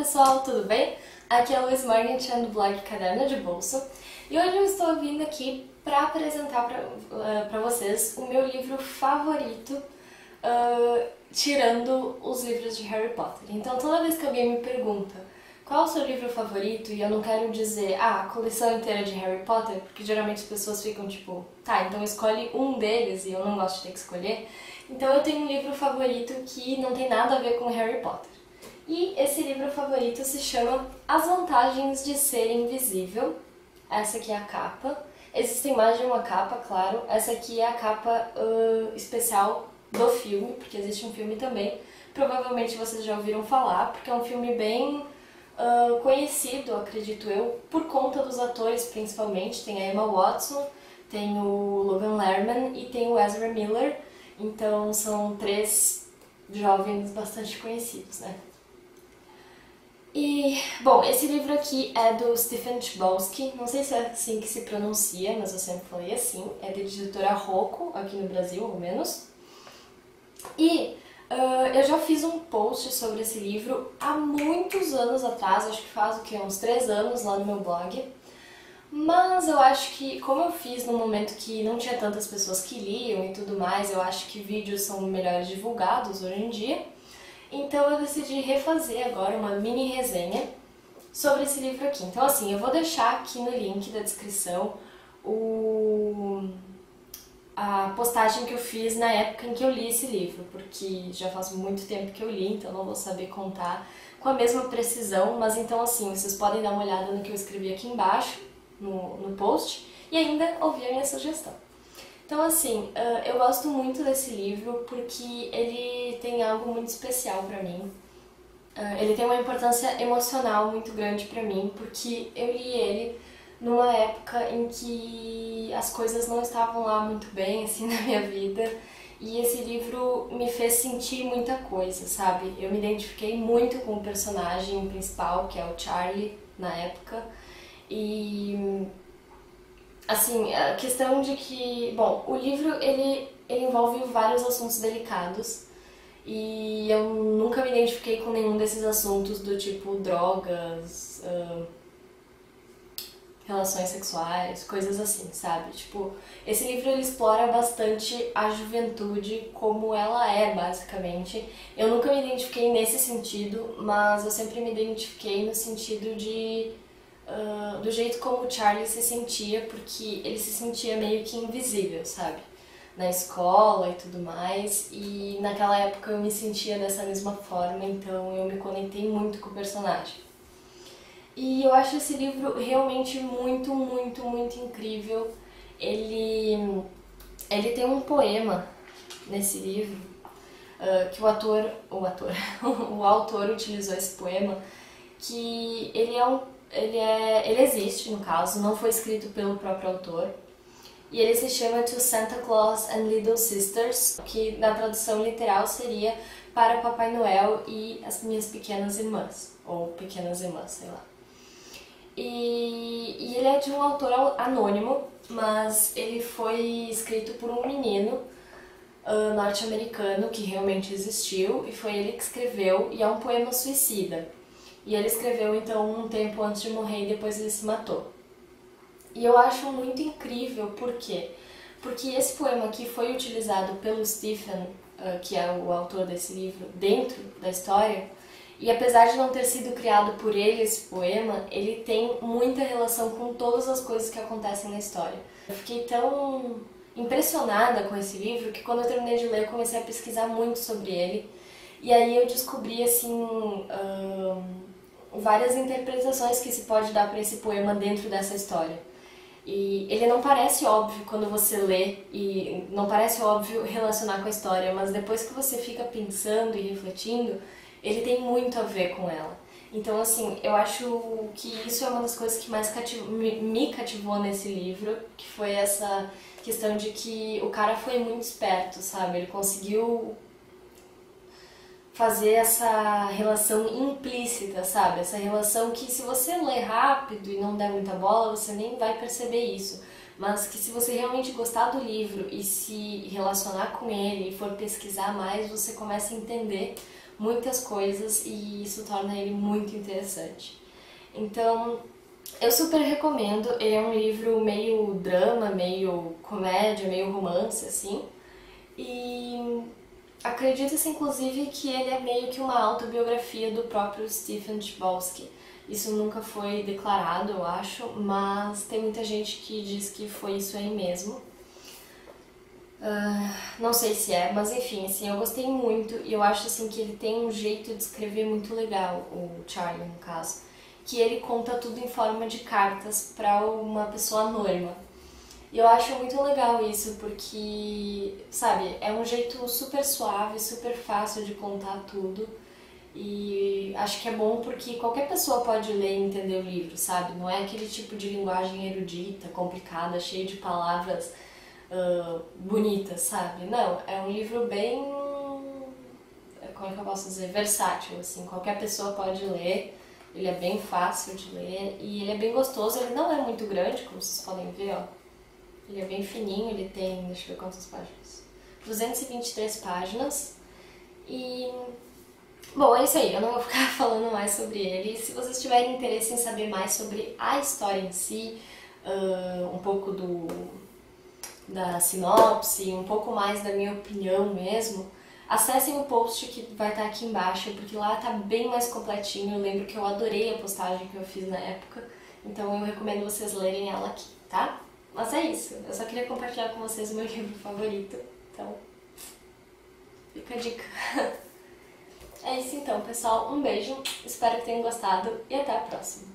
pessoal, tudo bem? Aqui é a Louise Morgenstern do blog Caderno de Bolso e hoje eu estou vindo aqui para apresentar para vocês o meu livro favorito, tirando os livros de Harry Potter. Então toda vez que alguém me pergunta qual é o seu livro favorito e eu não quero dizer, ah, a coleção inteira de Harry Potter, porque geralmente as pessoas ficam tipo, tá, então escolhe um deles e eu não gosto de ter que escolher, então eu tenho um livro favorito que não tem nada a ver com Harry Potter. E esse livro favorito se chama As Vantagens de Ser Invisível. Essa aqui é a capa. Existem mais de uma capa, claro. Essa aqui é a capa especial do filme, porque existe um filme também. Provavelmente vocês já ouviram falar, porque é um filme bem conhecido, acredito eu, por conta dos atores principalmente. Tem a Emma Watson, tem o Logan Lerman e tem o Ezra Miller. Então são três jovens bastante conhecidos, né? E, bom, esse livro aqui é do Stephen Chbosky, não sei se é assim que se pronuncia, mas eu sempre falei assim, é da editora Rocco, aqui no Brasil, ao menos. E eu já fiz um post sobre esse livro há muitos anos atrás, acho que faz o que, uns 3 anos lá no meu blog. Mas eu acho que, como eu fiz no momento que não tinha tantas pessoas que liam e tudo mais, eu acho que vídeos são melhores divulgados hoje em dia. Então eu decidi refazer agora uma mini resenha sobre esse livro aqui. Então assim, eu vou deixar aqui no link da descrição a postagem que eu fiz na época em que eu li esse livro, porque já faz muito tempo que eu li, então não vou saber contar com a mesma precisão, mas então assim, vocês podem dar uma olhada no que eu escrevi aqui embaixo, no post, e ainda ouvir a minha sugestão. Então assim, eu gosto muito desse livro porque ele tem algo muito especial pra mim. Ele tem uma importância emocional muito grande pra mim, porque eu li ele numa época em que as coisas não estavam lá muito bem, assim, na minha vida. E esse livro me fez sentir muita coisa, sabe? Eu me identifiquei muito com o personagem principal, que é o Charlie, na época. E... assim, a questão de que, bom, o livro ele envolve vários assuntos delicados e eu nunca me identifiquei com nenhum desses assuntos do tipo drogas, relações sexuais, coisas assim, sabe? Tipo, esse livro ele explora bastante a juventude como ela é, basicamente. Eu nunca me identifiquei nesse sentido, mas eu sempre me identifiquei no sentido de... do jeito como o Charlie se sentia, porque ele se sentia meio que invisível, sabe? Na escola e tudo mais, e naquela época eu me sentia dessa mesma forma, então eu me conectei muito com o personagem. E eu acho esse livro realmente muito, muito, muito incrível. Ele tem um poema nesse livro, que o autor utilizou esse poema, que ele é um... Ele existe, no caso, não foi escrito pelo próprio autor. E ele se chama To Santa Claus and Little Sisters, que na tradução literal seria Para Papai Noel e as Minhas Pequenas Irmãs, ou Pequenas Irmãs, sei lá. E ele é de um autor anônimo, mas ele foi escrito por um menino norte-americano que realmente existiu, e foi ele que escreveu, e é um poema suicida. E ele escreveu, então, um tempo antes de morrer e depois ele se matou. E eu acho muito incrível, por quê? Porque esse poema aqui foi utilizado pelo Stephen, que é o autor desse livro, dentro da história, e apesar de não ter sido criado por ele esse poema, ele tem muita relação com todas as coisas que acontecem na história. Eu fiquei tão impressionada com esse livro que quando eu terminei de ler eu comecei a pesquisar muito sobre ele, e aí eu descobri, assim... várias interpretações que se pode dar para esse poema dentro dessa história. E ele não parece óbvio quando você lê, e não parece óbvio relacionar com a história, mas depois que você fica pensando e refletindo, ele tem muito a ver com ela. Então, assim, eu acho que isso é uma das coisas que mais me cativou nesse livro, que foi essa questão de que o cara foi muito esperto, sabe? Ele conseguiu... fazer essa relação implícita, sabe? Essa relação que se você ler rápido e não der muita bola, você nem vai perceber isso. Mas que se você realmente gostar do livro e se relacionar com ele e for pesquisar mais, você começa a entender muitas coisas e isso torna ele muito interessante. Então, eu super recomendo, ele é um livro meio drama, meio comédia, meio romance, assim. E acredita-se, inclusive, que ele é meio que uma autobiografia do próprio Stephen Chbosky. Isso nunca foi declarado, eu acho, mas tem muita gente que diz que foi isso aí mesmo. Não sei se é, mas enfim, assim, eu gostei muito e eu acho assim que ele tem um jeito de escrever muito legal, o Charlie no caso, que ele conta tudo em forma de cartas para uma pessoa anônima. E eu acho muito legal isso porque, sabe, é um jeito super suave, super fácil de contar tudo. E acho que é bom porque qualquer pessoa pode ler e entender o livro, sabe? Não é aquele tipo de linguagem erudita, complicada, cheia de palavras bonitas, sabe? Não, é um livro bem... como é que eu posso dizer? Versátil, assim. Qualquer pessoa pode ler, ele é bem fácil de ler e ele é bem gostoso. Ele não é muito grande, como vocês podem ver, ó. Ele é bem fininho, ele tem... deixa eu ver quantas páginas... 223 páginas e... bom, é isso aí, eu não vou ficar falando mais sobre ele. Se vocês tiverem interesse em saber mais sobre a história em si, um pouco da sinopse, um pouco mais da minha opinião mesmo, acessem o post que vai estar aqui embaixo, porque lá tá bem mais completinho. Eu lembro que eu adorei a postagem que eu fiz na época, então eu recomendo vocês lerem ela aqui, tá? Mas é isso, eu só queria compartilhar com vocês o meu livro favorito, então fica a dica. É isso então, pessoal. Um beijo, espero que tenham gostado e até a próxima.